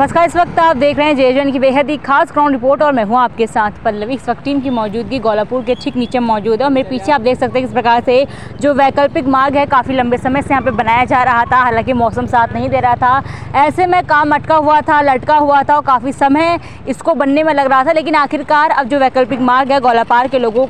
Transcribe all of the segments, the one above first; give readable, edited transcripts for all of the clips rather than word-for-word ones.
नमस्कार, इस वक्त आप देख रहे हैं जेजेएन की बेहद ही खास ग्राउंड रिपोर्ट और मैं हूं आपके साथ पल्लवी। इस वक्त टीम की मौजूदगी गौलापुर के ठीक नीचे मौजूद है और मेरे पीछे आप देख सकते हैं किस प्रकार से जो वैकल्पिक मार्ग है काफ़ी लंबे समय से यहां पे बनाया जा रहा था। हालांकि मौसम साथ नहीं दे रहा था, ऐसे में काम अटका हुआ था, लटका हुआ था और काफ़ी समय इसको बनने में लग रहा था। लेकिन आखिरकार अब जो वैकल्पिक मार्ग है गौलापार के लोगों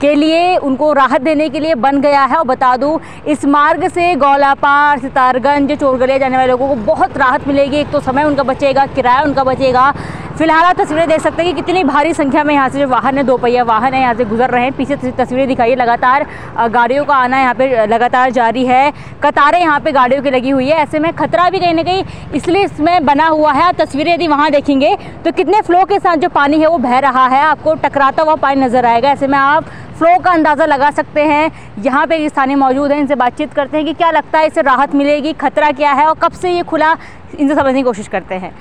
के लिए उनको राहत देने के लिए बन गया है। और बता दूं, इस मार्ग से गौलापार, सितारगंज, चोरगले जाने वाले लोगों को बहुत राहत मिलेगी। एक तो समय उनका बचेगा, किराया उनका बचेगा। फिलहाल आप तस्वीरें देख सकते हैं कि कितनी भारी संख्या में यहाँ से जो वाहन है, दो पहिया वाहन है, यहाँ से गुजर रहे हैं। पीछे तस्वीरें दिखाई, लगातार गाड़ियों का आना यहाँ पे लगातार जारी है। कतारें यहाँ पे गाड़ियों की लगी हुई है। ऐसे में खतरा भी कहीं ना कहीं इसलिए इसमें बना हुआ है। आप तस्वीरें यदि वहाँ देखेंगे तो कितने फ्लो के साथ जो पानी है वो बह रहा है, आपको टकराता हुआ पानी नजर आएगा। ऐसे में आप फ्लो का अंदाज़ा लगा सकते हैं। यहाँ पे स्थानीय मौजूद हैं, इनसे बातचीत करते हैं कि क्या लगता है इससे राहत मिलेगी, खतरा क्या है और कब से ये खुला, इनसे समझने की कोशिश करते हैं।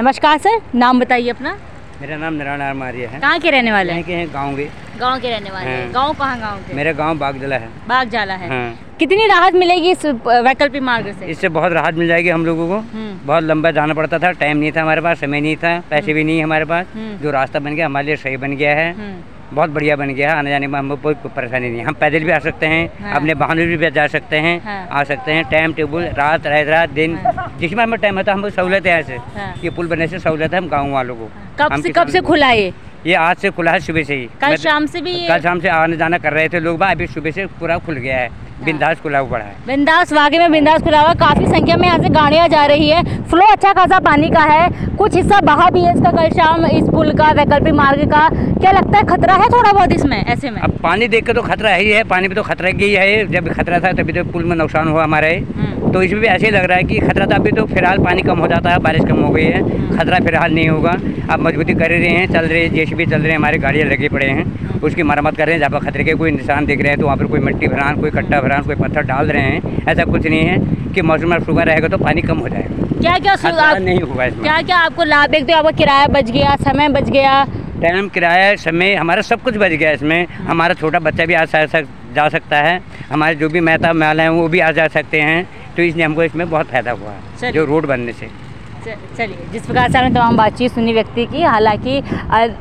नमस्कार सर, नाम बताइए अपना। मेरा नाम नारायण आर मारिया है। कहाँ के रहने वाले हैं? गाँव के रहने वाले हैं। गाँव कहाँ? गाँव मेरा गाँव बागजला है। बागजला है। कितनी राहत मिलेगी इस वैकल्पिक मार्ग से? इससे बहुत राहत मिल जाएगी हम लोगों को। बहुत लंबा जाना पड़ता था, टाइम नहीं था हमारे पास, समय नहीं था, पैसे भी नहीं हमारे पास। जो रास्ता बन गया हमारे लिए सही बन गया है, बहुत बढ़िया बन गया है। आने जाने में हमें कोई परेशानी नहीं है। हम पैदल भी आ सकते हैं, अपने वाहनों भी जा सकते हैं, आ सकते हैं। टाइम टेबल, रात दिन, जिसमें हमें टाइम होता है, हमें सहूलत है। यहाँ से ये पुल बनने से सहूलत है हम गाँव वालों को। कब से खुला है ये? आज से खुला है, सुबह से ही। कल शाम से आने जाना कर रहे थे लोग, अभी सुबह से पूरा खुल गया है। बिंदास खुला हुआ है। बिंदास, वाकई में बिंदास खुला हुआ। काफ़ी संख्या में यहाँ से गाड़ियाँ जा रही है। फ्लो अच्छा खासा पानी का है, कुछ हिस्सा बहा भी है इसका कल शाम, इस पुल का, वैकल्पिक मार्ग का। क्या लगता है खतरा है थोड़ा बहुत इसमें? ऐसे में अब पानी देख कर तो खतरा ही है, पानी में तो खतरा ही है। जब खतरा था तभी तो पुल में नुकसान हुआ हमारा, तो इसमें भी ऐसे ही लग रहा है कि खतरा था। अभी तो फिलहाल पानी कम हो जाता है, बारिश कम हो गई है, खतरा फिलहाल नहीं होगा। अब मजबूती कर रहे हैं, चल रहे हैं, जेसीबी चल रहे हैं, हमारे गाड़ियाँ लगे पड़े हैं, उसकी मरम्मत कर रहे हैं। जहाँ पर खतरे के कोई निशान दिख रहे हैं तो वहाँ पर कोई मिट्टी भरान, कोई कट्टा भरान, कोई पत्थर डाल रहे हैं। ऐसा कुछ नहीं है कि मौसम में सूखा रहेगा तो पानी कम हो जाएगा। क्या क्या आपको लाभ? एक तो आपका किराया बच गया, समय बच गया, टाइम, किराया, समय, हमारा सब कुछ बच गया इसमें। हमारा छोटा बच्चा भी आज जा सकता है, हमारे जो भी मेहता माल हैं वो भी आज जा सकते हैं। तो इसलिए हमको इसमें बहुत फ़ायदा हुआ है जो रोड बनने से। चलिए, जिस प्रकार से हमने तमाम बातचीत सुनी व्यक्ति की, हालांकि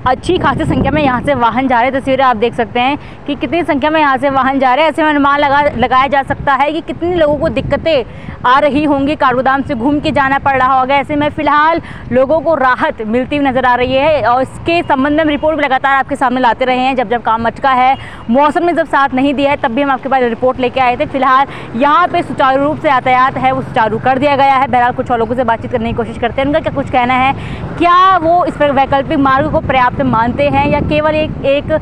अच्छी खासी संख्या में यहाँ से वाहन जा रहे। तस्वीरें आप देख सकते हैं कि कितनी संख्या में यहाँ से वाहन जा रहे हैं। ऐसे में अनुमान लगाया जा सकता है कि कितने लोगों को दिक्कतें आ रही होंगी, कारूदाम से घूम के जाना पड़ रहा होगा। ऐसे में फ़िलहाल लोगों को राहत मिलती हुई नज़र आ रही है और इसके संबंध में हम रिपोर्ट भी लगातार आपके सामने लाते रहे हैं। जब काम अटका है, मौसम ने जब साथ नहीं दिया है, तब भी हम आपके पास रिपोर्ट लेके आए थे। फिलहाल यहाँ पर सुचारू रूप से यातायात है वो सुचारू कर दिया गया है। बहरहाल कुछ और लोगों से बातचीत करने की करते हैं, उनका क्या कुछ कहना है, क्या वो इस पर वैकल्पिक मार्ग को पर्याप्त मानते हैं या केवल एक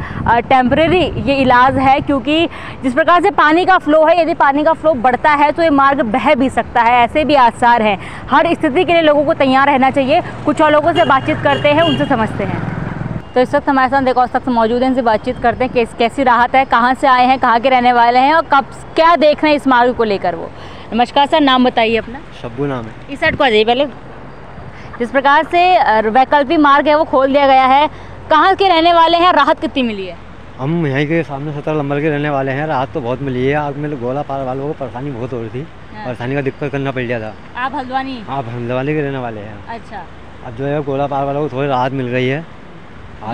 टेम्परेरी ये इलाज है? क्योंकि जिस प्रकार से पानी का फ्लो है, यदि पानी का फ्लो बढ़ता है तो ये मार्ग बह भी सकता है, ऐसे भी आसार हैं। हर स्थिति के लिए लोगों को तैयार रहना चाहिए। कुछ और लोगों से बातचीत करते हैं, उनसे समझते हैं। तो इस वक्त हमारे साथ देखो सख्त मौजूद हैं, इनसे बातचीत करते हैं कैसी राहत है, कहाँ से आए हैं, कहाँ के रहने वाले हैं और कब क्या देख रहे हैं इस मार्ग को लेकर वो। नमस्कार सर, नाम बताइए अपना। शब्बू नाम है। इस साइड को आ जाइए पहले। जिस प्रकार से वैकल्पिक मार्ग है वो खोल दिया गया है, कहाँ के रहने वाले हैं, राहत कितनी मिली है? हम यहीं के सामने 17 नंबर के रहने वाले हैं। राहत तो बहुत मिली है। आप में गोलापार वालों को परेशानी बहुत हो रही थी, परेशानी का दिक्कत करना पड़ गया था। आप हल्द्वानी? आप हल्द्वानी के रहने वाले हैं। अच्छा, अब जो है गोलापार वालों को थोड़ी राहत मिल गई है।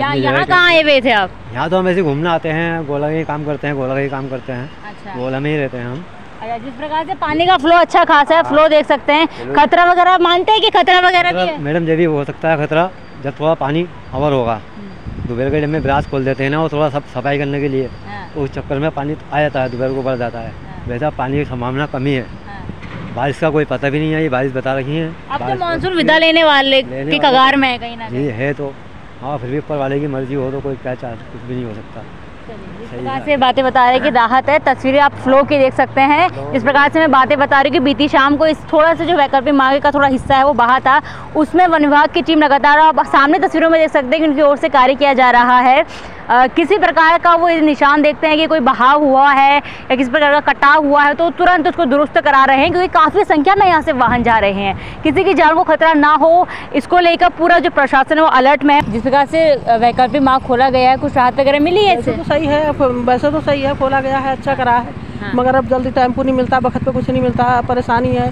यहाँ कहाँ आए हुए थे आप? यहाँ तो हम ऐसे घूमने आते हैं, गोला का काम करते हैं, गोला का काम करते हैं, गोला में ही रहते हैं हम। अच्छा, जिस प्रकार से पानी का फ्लो अच्छा खासा है, फ्लो देख सकते हैं, खतरा वगैरह मानते हैं कि खतरा वगैरह भी है? मैडम जब भी हो सकता है खतरा, जब थोड़ा पानी हवर होगा, दोपहर के टाइम में ब्रास खोल देते हैं ना, वो थोड़ा सब सफाई करने के लिए, उस चक्कर में पानी आ जाता है, दोपहर को बढ़ जाता है। वैसा पानी की संभावना कमी है, बारिश का कोई पता भी नहीं है। ये बारिश बता रही है, अब तो मानसून विदा लेने वाले की कगार में है कहीं ना कहीं है। तो हाँ, फिर भी ऊपर वाले की मर्जी हो तो कोई क्या चार्ज, कुछ भी नहीं हो सकता। इस प्रकार से बातें बता रहे हैं कि राहत है। तस्वीरें आप फ्लो की देख सकते हैं। जिस प्रकार से मैं बातें बता रही हूँ कि बीती शाम को इस थोड़ा सा जो वैकल्पिक मार्ग का थोड़ा हिस्सा है वो बहा था, उसमें वन विभाग की टीम लगातार, आप सामने तस्वीरों में देख सकते हैं कि उनकी ओर से कार्य किया जा रहा है। किसी प्रकार का वो निशान देखते हैं कि कोई बहाव हुआ है या किसी प्रकार का कटाव हुआ है तो तुरंत उसको दुरुस्त करा रहे हैं, क्योंकि काफ़ी संख्या में यहाँ से वाहन जा रहे हैं। किसी की जान को खतरा ना हो, इसको लेकर पूरा जो प्रशासन है वो अलर्ट में है। जिस प्रकार से वैकल्पिक मार्ग खोला गया है, कुछ राहत वगैरह मिली है? तो सही है, वैसे तो सही है, खोला गया है, अच्छा करा है। मगर अब जल्दी टाइम पर नहीं मिलता, वक्त पर कुछ नहीं मिलता, परेशानी है।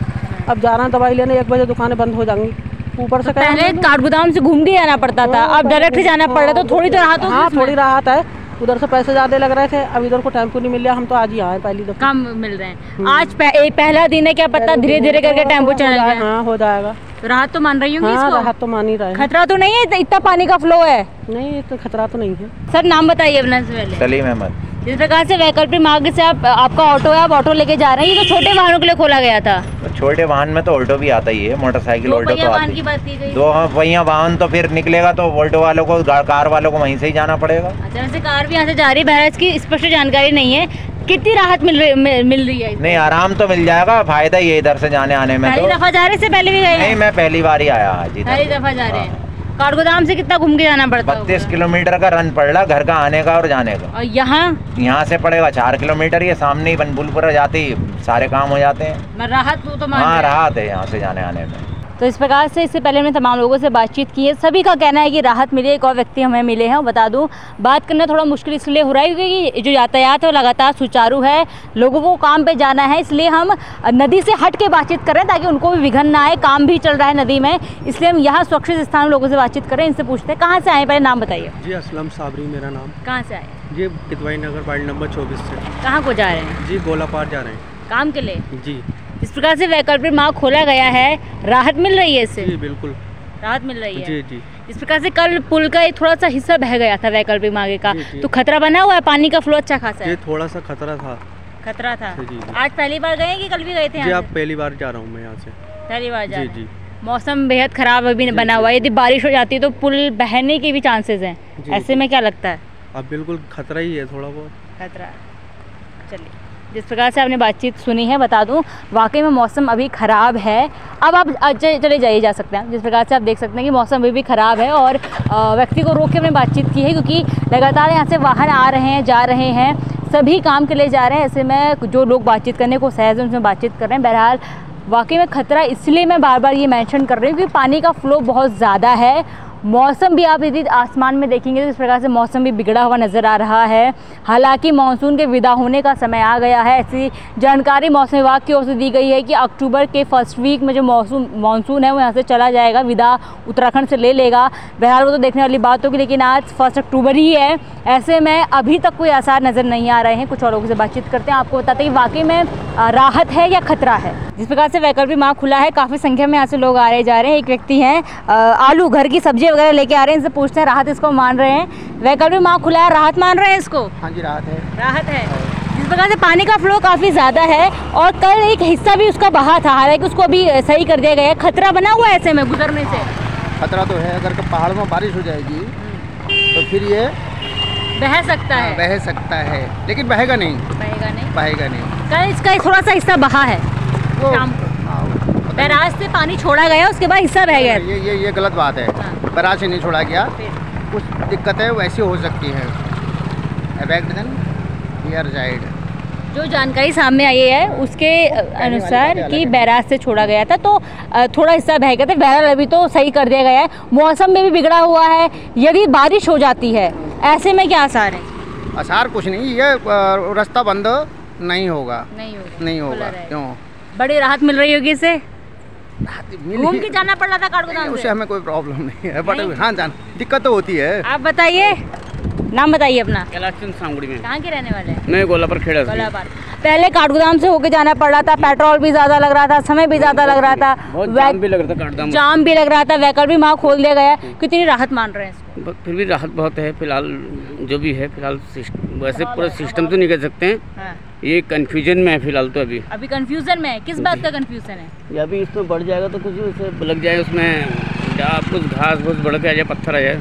अब जा रहा है दवाई लेने, 1 बजे दुकानें बंद हो जाएंगी। ऊपर से पहले काठगोदाम से घूम के जाना पड़ता था, अब डायरेक्ट जाना पड़ रहा है, तो थोड़ी तो राहत होगी। थोड़ी राहत है, उधर से पैसे ज्यादा लग रहे थे, अब इधर को टाइम को नहीं मिल रहा। हम तो आज ही आए, पहली दफा कम मिल रहे हैं। आज पहला दिन है, क्या पता धीरे धीरे करके टेम्पो चलाएगा, हो जाएगा। राहत तो मान रही होंगी इसको? राहत तो मान ही रहा है। खतरा तो नहीं है, इतना पानी का फ्लो है? नहीं, तो खतरा तो नहीं है। सर नाम बताइए अपना। सलीम अहमद। जिस प्रकार से वैकल्पिक मार्ग से आपका ऑटो है, आप ऑटो लेके जा रहे हैं, तो छोटे वाहनों के लिए खोला गया था? छोटे वाहन में तो ऑल्टो भी आता ही है, मोटरसाइकिल ऑल्टो तो आती है। दो पहिया वाहन तो फिर निकलेगा तो ऑल्टो वालों को, कार वालों को वहीं से ही जाना पड़ेगा। अच्छा, वैसे कार भी यहाँ से जा रही है। बहरहाल इसकी स्पष्ट जानकारी नहीं है। कितनी राहत मिल रही है? नहीं, आराम तो मिल जाएगा, फायदा ये इधर से जाने आने में। पहली दफा जा रहे, इससे पहले भी गए? नहीं, मैं पहली बार ही आया। आज पहली दफा जा रहे हैं। काठगोदाम से कितना घूम के जाना पड़ता है? 32 किलोमीटर का रन पड़ रहा, घर का आने का और जाने का। और यहाँ से पड़ेगा 4 किलोमीटर। ये सामने ही बनबुलपुरा जाते ही सारे काम हो जाते हैं। राहत तो हाँ, राहत है यहाँ से जाने आने में। तो इस प्रकार से इससे पहले हमने तमाम लोगों से बातचीत की है, सभी का कहना है कि राहत मिली। एक और व्यक्ति हमें मिले हैं, बता दूं बात करना थोड़ा मुश्किल इसलिए हो रहा है क्योंकि जो यातायात है वो लगातार सुचारू है, लोगों को काम पे जाना है, इसलिए हम नदी से हट के बातचीत कर रहे हैं ताकि उनको भी विघ्न ना आए। काम भी चल रहा है नदी में, इसलिए हम यहाँ सुरक्षित स्थान में लोगों से बातचीत कर रहे हैं। इनसे पूछते हैं कहाँ से आए, पहले नाम बताइए। जी, असलम साबरी मेरा नाम। कहाँ से आए? जी, कितवाई नगर, वार्ड नंबर 24 से। कहाँ को जा रहे हैं? जी, गोलापार जा रहे हैं काम के लिए। जी, इस प्रकार से वैकल्पिक मार्ग खोला गया है, राहत मिल रही है इससे? जी बिल्कुल, राहत मिल रही है। जी जी। इस प्रकार से कल पुल का एक थोड़ा सा हिस्सा बह गया था वैकल्पिक मार्ग का, तो खतरा बना हुआ है? पानी का फ्लो अच्छा खासा है? थोड़ा सा खतरा था। जी, जी। आज पहली बार गए कि कल भी गए थे? आप पहली बार जा रहा हूँ मैं यहाँ से, पहली बार जा रहा हूँ। मौसम बेहद खराब अभी बना हुआ है, यदि बारिश हो जाती है तो पुल बहने के भी चांसेस है, ऐसे में क्या लगता है? अब बिल्कुल खतरा ही है, थोड़ा बहुत खतरा। चलिए, जिस प्रकार से आपने बातचीत सुनी है, बता दूं वाकई में मौसम अभी ख़राब है। अब आप चले जाइए जा सकते हैं। जिस प्रकार से आप देख सकते हैं कि मौसम अभी भी ख़राब है और व्यक्ति को रोक के हमने बातचीत की है क्योंकि लगातार यहाँ से वाहन आ रहे हैं, जा रहे हैं, सभी काम के लिए जा रहे हैं। ऐसे में जो लोग बातचीत करने को सहज हैं, उनसे बातचीत कर रहे हैं। बहरहाल वाकई में खतरा इसलिए मैं बार बार ये मैंशन कर रही हूँ क्योंकि पानी का फ्लो बहुत ज़्यादा है। मौसम भी आप यदि आसमान में देखेंगे तो इस प्रकार से मौसम भी बिगड़ा हुआ नज़र आ रहा है। हालांकि मानसून के विदा होने का समय आ गया है, ऐसी जानकारी मौसम विभाग की ओर से दी गई है कि अक्टूबर के फर्स्ट वीक में जो मानसून है वो यहाँ से चला जाएगा, विदा उत्तराखंड से ले लेगा। बहरहाल वो तो देखने वाली बात होगी, लेकिन आज 1 अक्टूबर ही है, ऐसे में अभी तक कोई आसार नज़र नहीं आ रहे हैं। कुछ और लोगों से बातचीत करते हैं, आपको बताते हैं कि वाकई में राहत है या खतरा है। जिस प्रकार से वैकल्पिक मार्ग खुला है, काफ़ी संख्या में यहाँ से लोग आ रहे जा रहे हैं। एक व्यक्ति हैं, आलू घर की सब्जी वगैरह लेके आ रहे हैं, इनसे पूछते हैं राहत इसको मान रहे हैं? वैकल्पिक मार्ग खुला है, राहत मान रहे हैं इसको? हाँ जी, राहत है, राहत है। जिस प्रकार से पानी का फ्लो काफ़ी ज़्यादा है और कल एक हिस्सा भी उसका बहा था, हालांकि उसको अभी सही कर दिया गया है। खतरा बना हुआ है ऐसे में गुजरने से? खतरा तो है, अगर पहाड़ में बारिश हो जाएगी तो फिर ये बह सकता है, लेकिन बहेगा नहीं। कल इसका थोड़ा सा हिस्सा बहा है, बैराज से पानी छोड़ा गया, उसके बाद हिस्सा बह गया। ये गलत बात है। बैराज से नहीं छोड़ा गया, कुछ दिक्कतें वैसी हो सकती हैं। जो जानकारी सामने आई है उसके अनुसार कि बैराज से छोड़ा गया था तो थोड़ा हिस्सा बह गया था। बहरहाल अभी तो सही कर दिया गया है। मौसम में भी बिगड़ा हुआ है, यदि बारिश हो जाती है ऐसे में क्या आसार है? आसार कुछ नहीं, ये रास्ता बंद नहीं होगा। क्यों बड़ी राहत मिल रही होगी इसे? घूम के जाना पड़ रहा था काठगोदाम, उससे हमें कोई प्रॉब्लम नहीं है, बट हाँ दिक्कत तो होती है। आप बताइए, नाम बताइए अपना। में कहाँ के रहने वाले हैं? नहीं, गोलापुर खेड़ा। गोलापुर। पहले काठगोदाम से होके जाना पड़ रहा था, पेट्रोल भी ज्यादा लग रहा था, समय भी ज्यादा लग रहा था, जाम भी लग रहा था। वैकल्पिक मार्ग खोल दिया गया, कितनी राहत मान रहे हैं? फिर भी राहत बहुत है। फिलहाल जो भी है, फिलहाल वैसे पूरा सिस्टम तो नहीं कह सकते हैं, ये कंफ्यूजन में है फिलहाल तो। अभी कंफ्यूजन में है। किस बात का कंफ्यूजन है? अभी इसमें बढ़ जाएगा तो कुछ लग जाएगा, उसमें कुछ घास घूस बढ़ के आ जाए, पत्थर आ जाए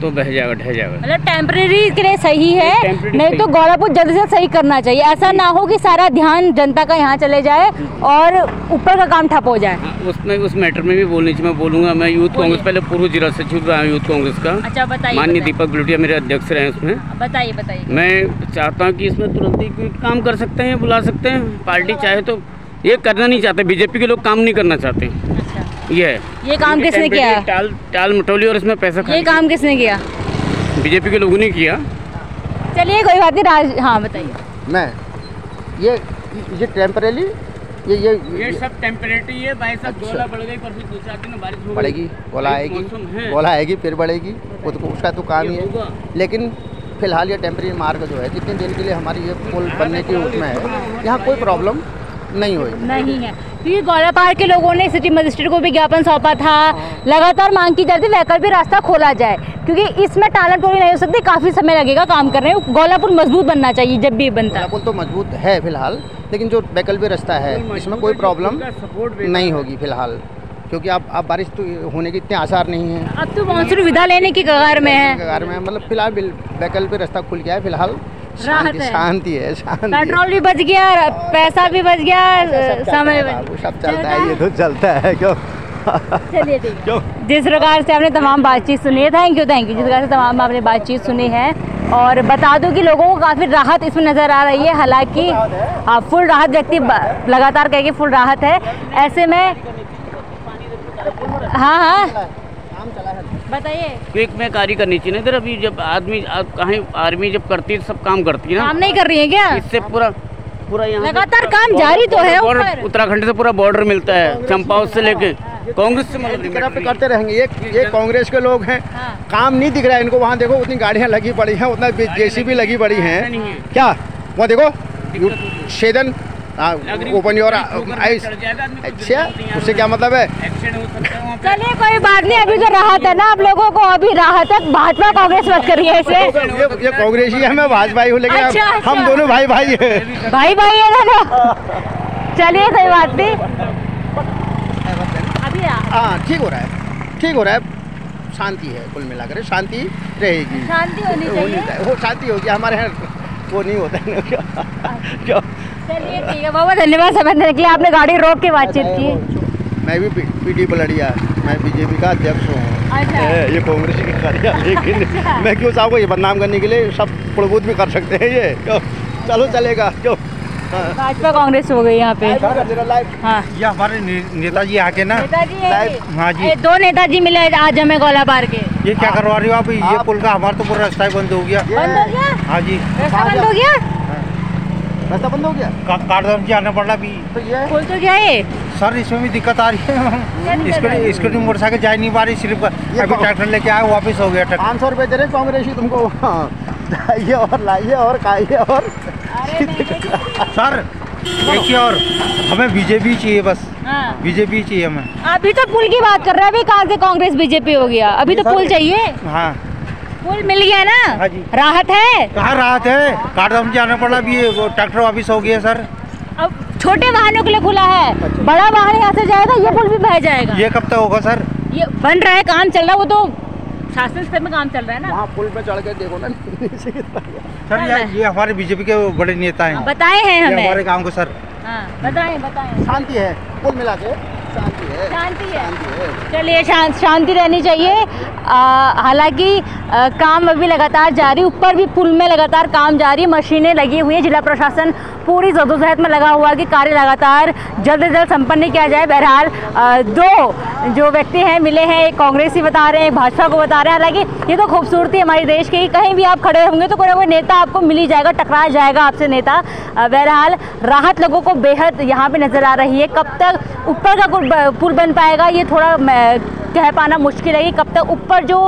तो बह जाएगा, ढह जाएगा। मतलब टेम्परेरी के लिए सही है, नहीं तो गोलापुर जल्द से सही करना चाहिए। ऐसा ना हो कि सारा ध्यान जनता का यहाँ चले जाए और ऊपर का काम ठप हो जाए। उसमें उस मैटर में भी बोलनी चाहिए। मैं बोलूँगा, मैं यूथ कांग्रेस, पहले पूर्व जिला सचिव रहा यूथ कांग्रेस का। अच्छा, बताइए। माननीय दीपक ग्लुटिया मेरे अध्यक्ष रहे उसमें। बताइए। मैं चाहता हूँ कि इसमें तुरंत ही काम कर सकते हैं, बुला सकते हैं, पार्टी चाहे तो। ये करना नहीं चाहते, बीजेपी के लोग काम नहीं करना चाहते। ये काम किसने किया? टाल मटोली और इसमें पैसा। ये काम किसने किया? बीजेपी के लोगों ने किया। चलिए कोई बात नहीं। हाँ बताइए। मैं ये टेम्परेरी ये सब टेम्परेरी है भाई साहब। गोला बढ़ गई, पर फिर 2-4 दिन बारिश हो बढ़ेगी, गोला आएगी फिर बढ़ेगी, वो तो उसका तो काम ही है। लेकिन फिलहाल ये टेम्परेरी मार्ग जो है जितने दिन के लिए हमारी ये पुल बनने की उसमें है, यहाँ कोई प्रॉब्लम नहीं होगी, नहीं है। क्योंकि गौलापार के लोगों ने सिटी मजिस्ट्रेट को भी ज्ञापन सौंपा था, लगातार मांग की जाती है वैकल्पिक रास्ता खोला जाए, क्योंकि इसमें टालन टोली नहीं हो सकती, काफ़ी समय लगेगा काम करने में। गौलापुर मजबूत बनना चाहिए, जब भी बनता है। गौलापुर तो मजबूत है फिलहाल, लेकिन जो वैकल्पिक रास्ता है इसमें कोई प्रॉब्लम नहीं होगी फिलहाल, क्योंकि आप बारिश तो होने के इतने आसार नहीं है, अब तो मानसून विदा लेने की कगार में है, मतलब फिलहाल वैकल्पिक रास्ता खुल गया है, फिलहाल शांति है, पेट्रोल भी बच गया, पैसा भी बच गया, समय भी सब चलता है, ये तो चलता है। क्यों चलिए देखिए, जिस प्रकार से आपने तमाम बातचीत सुनी है, थैंक यू, जिस प्रकार से तमाम आपने बातचीत सुनी है, और बता दूं कि लोगों को काफ़ी राहत इसमें नज़र आ रही है, हालांकि फुल राहत व्यक्ति लगातार कहेगी फुल राहत है, ऐसे में हाँ बताइए। क्विक में कार्य करनी चाहिए ना, इधर अभी जब आदमी कहीं आर्मी जब करती है सब काम करती है ना, काम नहीं कर रही है क्या? इससे पूरा यहाँ लगातार काम जारी तो है, और उत्तराखंड से पूरा बॉर्डर मिलता है, चंपावत से लेके कांग्रेस से मतलब करते रहेंगे। ये कांग्रेस के लोग हैं, काम नहीं दिख रहा है इनको। वहाँ देखो उतनी गाड़ियाँ लगी पड़ी हैं, उतना जेसीबी लगी पड़ी हैं, क्या वहाँ देखो छेदन ओपन योर आइस, अच्छा उससे क्या मतलब है? चलिए कोई बात नहीं, अभी तो राहत है ना आप लोगों को, अभी राहत है। भाजपा कांग्रेस मत करिए इसे, ये कांग्रेस ही है, मैं भाजपा ही हूँ, लेकिन अच्छा। हम दोनों भाई हैं ना। चलिए कोई बात नहीं, अभी हाँ ठीक हो रहा है, शांति है, कुल मिलाकर शांति रहेगी, शांति होनी चाहिए, वो शांति होगी, हमारे यहाँ वो नहीं होता है। चलिए ठीक है, बहुत धन्यवाद समझने के लिए, आपने गाड़ी रोक के बातचीत की। मैं भी पीटी पलड़िया, मैं बीजेपी का अध्यक्ष हूँ, ये कांग्रेस की कार्य, लेकिन मैं क्यों साहब को ये बदनाम करने के लिए सब प्रबोध भी कर सकते हैं, ये चलो चलेगा। क्यों भाजपा कांग्रेस हो गई यहाँ पे? ये हमारे नेताजी आके ना, हाँ जी, दो नेताजी मिले आज हमें गौलापार के। ये क्या करवा रही हो आप? ये पुल का हमारा तो पूरा रास्ता बंद हो गया। हाँ जी, रास्ता बंद हो गया, काटदाम जी आना पड़ रहा अभी तो। ये पुल तो क्या है सर, इसमें भी दिक्कत आ रही है, इसको मोटरसाइकिल जा नहीं पा रही, सिर्फ अभी ट्रैक्टर लेके आया वापस हो गया। 500 रुपये दे रहे कांग्रेस ही तुमको, लाइए और सर देखिए, और हमें बीजेपी चाहिए बस, बीजेपी चाहिए हमें। अभी तो पुल की बात कर रहे हैं, अभी कहाँ से कांग्रेस बीजेपी हो गया? अभी तो पुल चाहिए। हाँ पुल मिल गया ना? हाँ जी, राहत है। कहाँ राहत है, काटदाम जाना पड़ा, अभी ट्रैक्टर वापिस हो गया सर। अब छोटे वाहनों के लिए खुला है, अच्छा। बड़ा वाहन यहाँ से जाएगा, ये पुल भी बह जाएगा। ये कब तक होगा सर? ये बन रहा है, काम चल रहा है, वो तो शासन स्तर में काम चल रहा है ना। पुल पे चढ़ के देखो ना सर, ये हमारे बीजेपी के बड़े नेता हैं, बताए हैं हमें हमारे काम को सर, बताएं। शांति है, कुल मिला के शांति है। चलिए शांति रहनी चाहिए, हालांकि काम अभी लगातार जारी, ऊपर भी पुल में लगातार काम जारी, मशीनें लगी हुई हैं, जिला प्रशासन पूरी जद्दोजहद में लगा हुआ है कि कार्य लगातार जल्द से जल्द संपन्न किया जाए। बहरहाल दो जो व्यक्ति हैं मिले हैं, एक कांग्रेस ही बता रहे हैं, एक भाजपा को बता रहे हैं। हालांकि ये तो खूबसूरती है हमारे देश की, कहीं भी आप खड़े होंगे तो कोई ना कोई नेता आपको मिल ही जाएगा, टकरा जाएगा आपसे नेता। बहरहाल राहत लोगों को बेहद यहाँ पर नज़र आ रही है। कब तक ऊपर का पुल बन पाएगा ये थोड़ा कह पाना मुश्किल है, कि कब तक ऊपर जो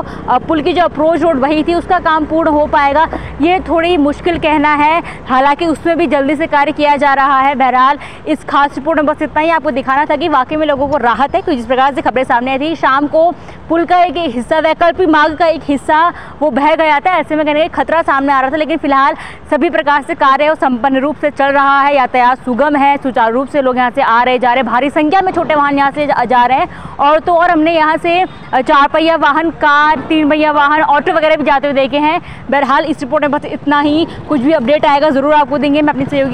पुल की जो अप्रोच रोड बही थी उसका काम पूर्ण हो पाएगा, ये थोड़ी मुश्किल कहना है। हालांकि उसमें भी जल्दी से कार्य किया जा रहा है। बहरहाल इस खास रिपोर्ट में बस इतना ही आपको दिखाना था कि वाकई में लोगों को राहत है, क्योंकि जिस प्रकार से खबरें सामने आई थी, शाम को पुल का एक हिस्सा, वैकल्पिक मार्ग का एक हिस्सा वो बह गया था, ऐसे में कहने का खतरा सामने आ रहा था। लेकिन फिलहाल सभी प्रकार से कार्य सम्पन्न रूप से चल रहा है, यातायात सुगम है, सुचारू रूप से लोग यहाँ से आ रहे जा रहे, भारी संख्या में छोटे वाहन यहाँ से जा रहे हैं। और तो और हमने यहाँ से 4 पहिया वाहन, कार, 3 पहिया वाहन, ऑटो वगैरह भी जाते हुए देखे हैं। बहरहाल इस रिपोर्ट में बस इतना ही, कुछ भी अपडेट आएगा ज़रूर आपको देंगे। मैं अपनी सहयोगी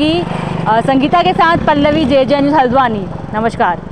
संगीता के साथ पल्लवी, जेजेएन न्यूज़ हल्द्वानी, नमस्कार।